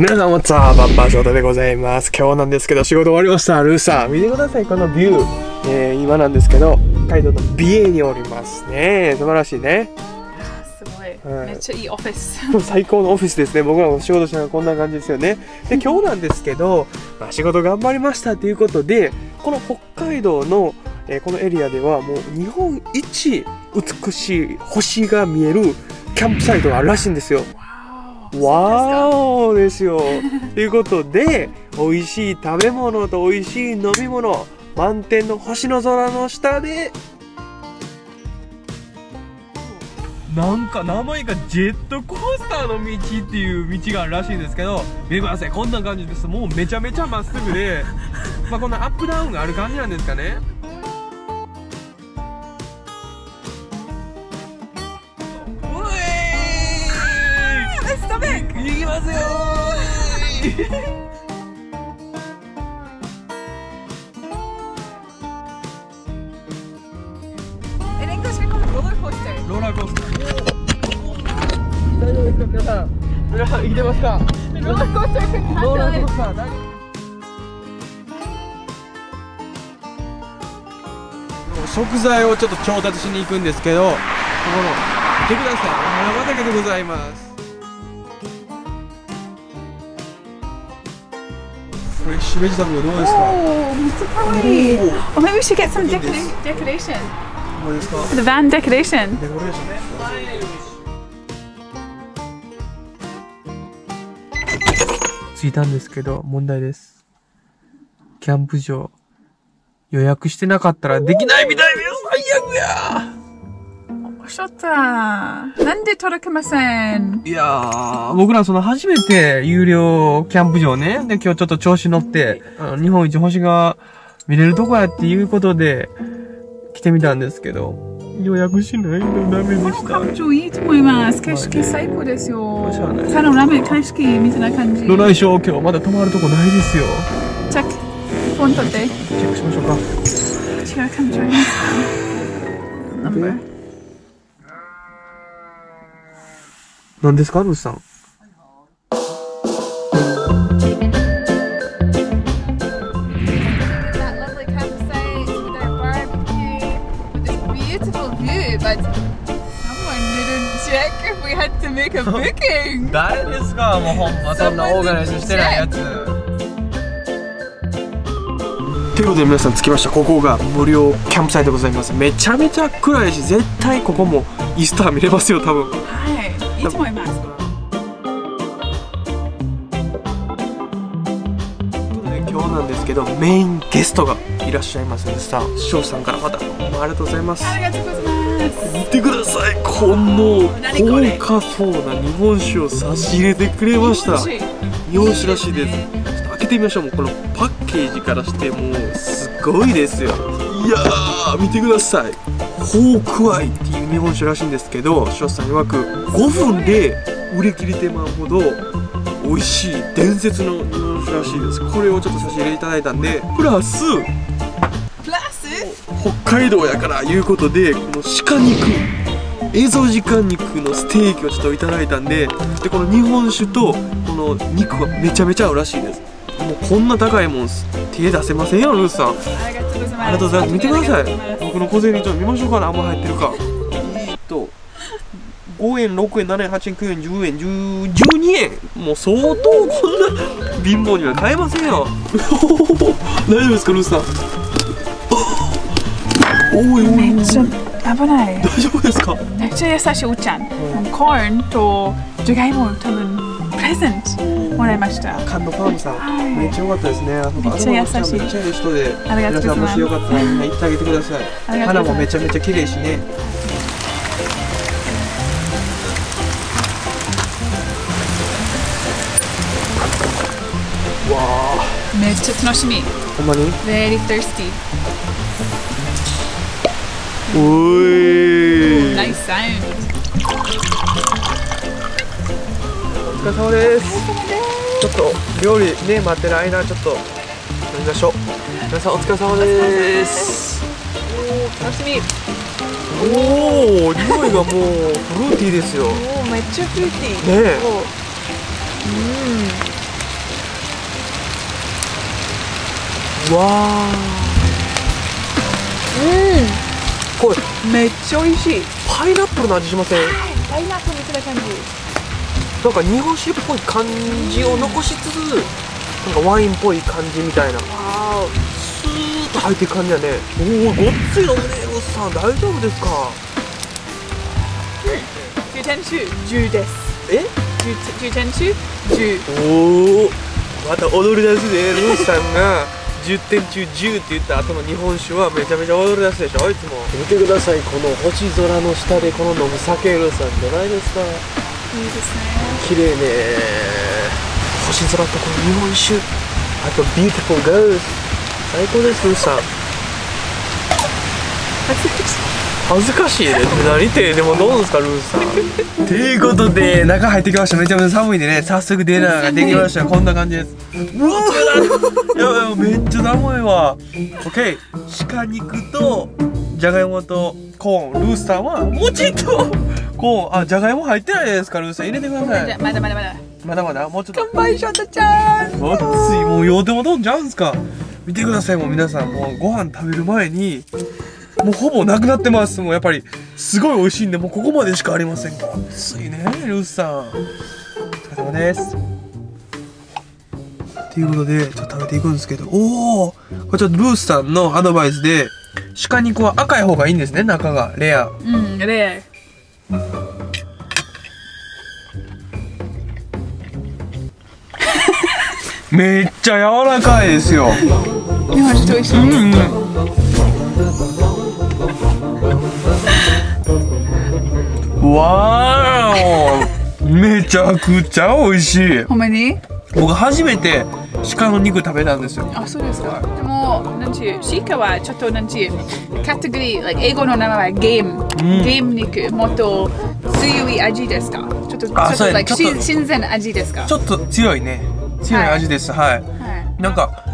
皆さん、ワッツアップ、バッパ翔太でございます。今日なんですけど、仕事終わりました、ルーサー。見てください、このビュー。今なんですけど、北海道の美瑛におりますね。素晴らしいね。すごい。はい、めっちゃいいオフィス。最高のオフィスですね。僕らも仕事しながらこんな感じですよね。で、今日なんですけど、まあ、仕事頑張りましたということで、この北海道の、このエリアでは、もう日本一美しい星が見えるキャンプサイトがあるらしいんですよ。わーですよ。ということで、美味しい食べ物と美味しい飲み物、満天の星の空の下で、なんか名前がジェットコースターの道っていう道があるらしいんですけど、見てください、こんな感じです。もうめちゃめちゃまっすぐで、まあこんなアップダウンがある感じなんですかね。行きますよーローラーコースター、大丈夫ですか皆さん、皆さん生きてますか？ローラーコースター、ローラーコースター大丈夫。食材をちょっと調達しに行くんですけど、この見てください、お花畑でございます。フレッシュベジタブルどうですか？おお、めっちゃ可愛い。お、maybe we should get some decoration。どうですか？The van decoration。デコレーションね。着いたんですけど、問題です。キャンプ場予約してなかったらできないみたいです。最悪や。しょったー、なんで届けません。いやー、僕らその初めて有料キャンプ場ね、で今日ちょっと調子乗って、日本一星が見れるとこやっていうことで来てみたんですけど、予約しないとダメでした。このキャンプ場いいと思います。景色最高ですよ。ただラメ景色みたいな感じ。どないしょう、今日まだ泊まるとこないですよ。チェック、フォン取って。チェックしましょうか。違うキャンプ場ありますか？何ですか、ルースさん。誰ですか、もうほんまそんなオーガナイズしてないやつ。ということで皆さん、着きました。ここが無料キャンプサイトでございます。めちゃめちゃ暗いし、絶対ここもイースター見れますよ、多分。いつもいます。今日なんですけど、メインゲストがいらっしゃいますので、さあ、翔さんからまた、ありがとうございます。ありがとうございます。見てください、この豪華そうな日本酒を差し入れてくれました。日本酒らしいです。ちょっと開けてみましょう。もうこのパッケージからしてもうすごいですよ。いやー、見てください。ホークアイっていう日本酒らしいんですけど、翔さん曰く5分で売り切れてまうほど美味しい伝説の日本酒らしいです。これをちょっと差し入れいただいたんで、プラス北海道やからいうことで、この鹿肉、映像時間肉のステーキをちょっといただいたんで、でこの日本酒とこの肉がめちゃめちゃ合うらしいです。もうこんな高いもん手出せませんよ、ルースさん。ありがとうございます。見てください、僕の小銭ちょっと見ましょうかね、あんま入ってるか。5円、6円、7円、8円、9円、10円、12円、もう相当こんな貧乏には買えませんよ。大丈夫ですか、ルースさん。おいおい、めっちゃ危ない。大丈夫ですか？めっちゃ優しいおっちゃん、コーンとジャガイモ、多分プレゼントもらいました。カンドファームさん、はい、めっちゃ良かったですね。めっちゃ優しい。めっちゃいい人で、皆さんもしよかったら行ってあげてください。花もめちゃめちゃ綺麗しね。わあ、めっちゃ楽しみ。ほんまに？Very thirsty。おい。ナイスサウンド。お疲れ様です。ちょっと料理ね、待ってる間ちょっと飲みましょう。皆さんお疲れ様です。おー、楽しみ。おー、匂いがもうフルーティーですよ。おー、めっちゃフルーティーね。わー、うん、これめっちゃ美味しい。パイナップルの味しません？パイナップルみたいな感じ、なんか日本酒っぽい感じを残しつつ、なんかワインっぽい感じみたいな、スーッと入っていく感じだね。おお、ごっついのね、おっさん大丈夫ですか？10点中10です。え？ 10点中10。おお、また踊り出すで、ルーさんが10点中10って言った後の日本酒はめちゃめちゃ踊り出すでしょ、いつも。見てください、この星空の下でこの飲む酒、ルーさんじゃないですか。いいですね、綺麗ね。星空とこの日本酒、あとビューティフルガールズ、最高です、ルーさん。恥ずかしいね。何てでもどうですか、ルーさん。ということで中入ってきました。めちゃめちゃ寒いんでね、早速ディナーができました。こんな感じです。うわー、やばい、めっちゃ寒いわ。 OK、 鹿肉とじゃがいもとコーン、ルーさんはもちっとコーン、あ、じゃがいも入ってないですか、ルーさん入れてください。まだまだまだまだまだ、もうちょっと。乾杯ショットちゃーん。ごっつい、もうようでもどんちゃうんすか。見てください、もう皆さん、もうご飯食べる前にもうほぼなくなってます。もうやっぱりすごい美味しいんで、もうここまでしかありません。ごっついね、ルーさん。お疲れ様です。ということでちょっと食べていくんですけど、おお、これちょっとルーさんのアドバイスで、鹿肉は赤い方がいいんですね、中がレア。うん、レア。めっちゃ柔らかいですよ。日本酒美味しい。うんうん、わーお、めちゃくちゃ美味しい。ほんまに僕初めて鹿の肉食べたんですよ。あ、そうですか。でもなんちゅう、鹿はちょっとなんちゅうカテゴリー、英語の名前はゲーム、ゲーム肉、もっと強い味ですか、ちょっと新鮮な味ですか。ちょっと強いね、強い味です。はい、なんか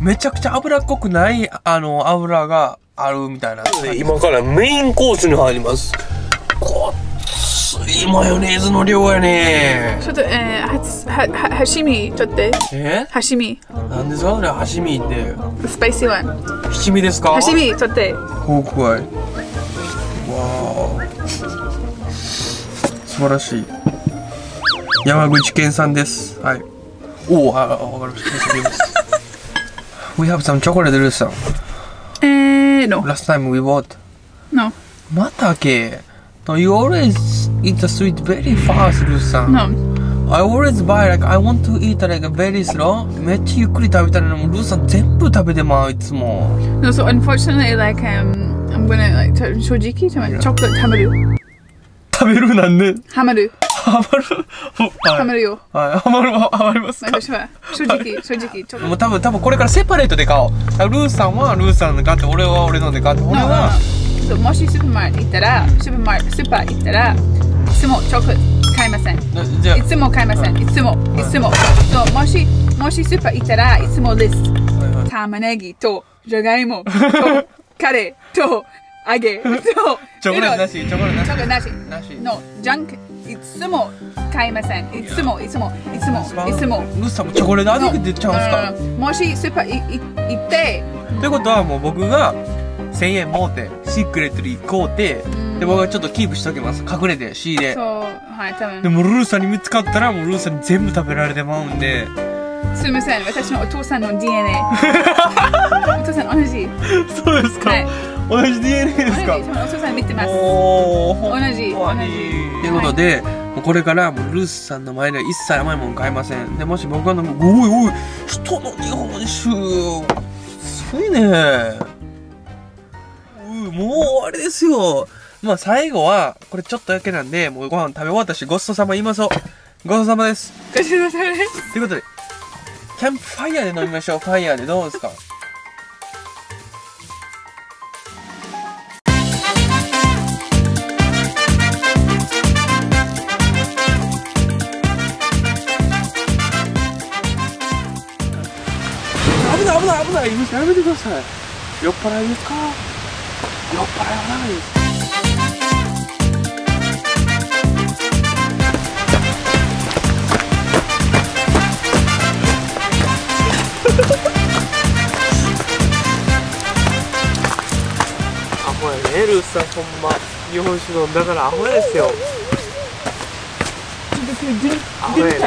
めちゃくちゃ脂っこくない、あの脂があるみたいな。今からメインコースに入ります。こいマヨネーズの量やね。ちょっとハシミ取って。ハシミなんですか、それ。ハシミってスパイシーワン、七味ですか。ハシミ取って。怖い。わあ、素晴らしい。山口県産です。はい。おお、あ、わかりました。We have some chocolate, Rusa. No. Last time we bought. No. Matake. No, you always eat the sweet very fast, Rusa. No. I always buy, like, I want to eat like very slow. めっちゃゆっくり食べたいのに、Rusa全部食べてまう、いつも。No, so unfortunately, like, I'm gonna like 正直、chocolate ハマるよ。食べるなんで。ハマる。ハマるよ。はい、ハマりますか。私は正直ちょっともう多分これからセパレートで買おう。ルーさんはルーさんの買って、俺は俺ので買って。俺はもしスーパーマート行ったら、いつもチョコ買いません。いつも買いません。いつももしスーパー行ったら、いつもです。玉ねぎとじゃがいもとカレーと揚げとチョコレートなし。のジャンクいつも買いません。いつも。ルーさんもチョコレート味出ちゃうんすか。もしスーパー行って。ということはもう僕が1000円持ってシークレットに行こうて、で僕はちょっとキープしときます。隠れて C で。そう、はい多分。でもルーさんに見つかったら、もうルーさんに全部食べられてまうんで。すみません、私のお父さんの DNA。お父さん同じ。そうですか。同じ DNA ですか。お父さん見てます。同じ。ということで、もうこれからもうルースさんの前では一切甘いもの買いません。でもし僕が飲む、おいおい、人の日本酒すごいね。もうあれですよ。まあ最後はこれちょっとだけなんで、もうご飯食べ終わったし、ごちそうさま言いましょう。ごちそうさまです。ごちそうさまです。ということでキャンプファイヤーで飲みましょう。ファイヤーでどうですか。危ない、やめてください。酔っ払いですか。酔っ払いはダメです。ね、ルースさんほんま日本酒飲んだからアホですよ。アホやね。